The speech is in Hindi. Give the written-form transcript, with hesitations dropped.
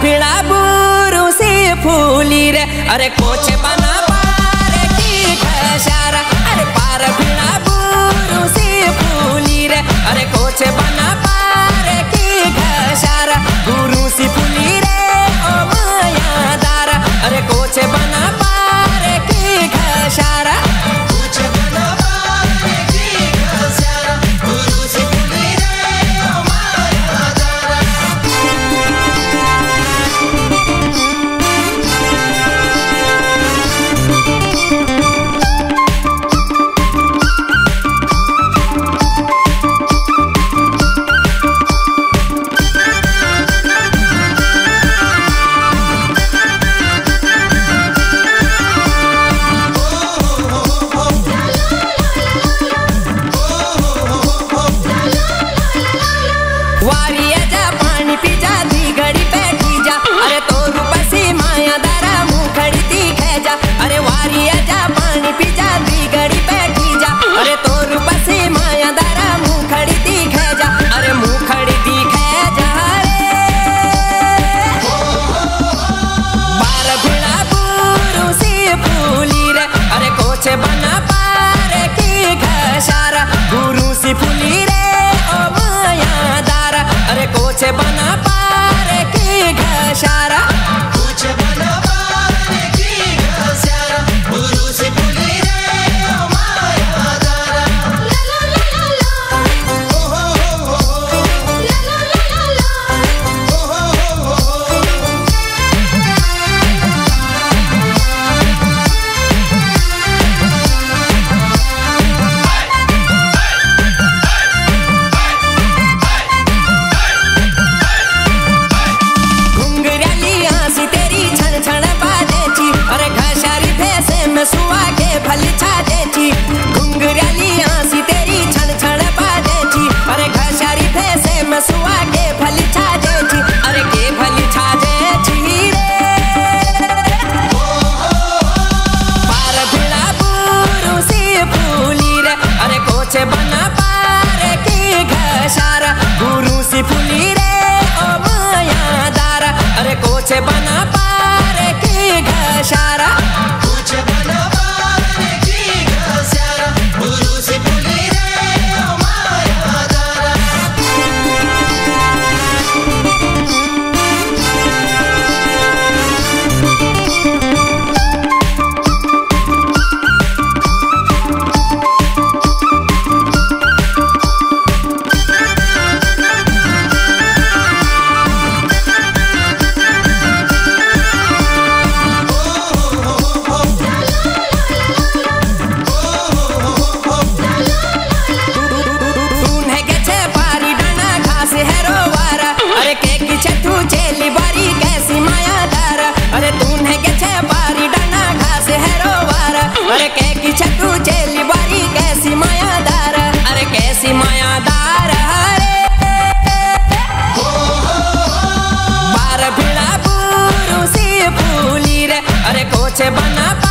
भिड़ा बुरू से फूली रे अरे कोच बना पार ठीक है सारा अरे पार भिड़ा बुरू से फूली रे अरे कोच बना पार ठीक है सारा गुरु सी फूली रे ओ माया दारा अरे कोच बना पार ठीक है सारा बना